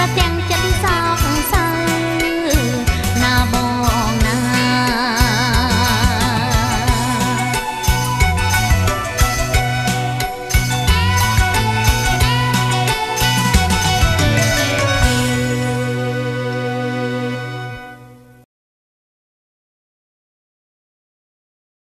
รับยัง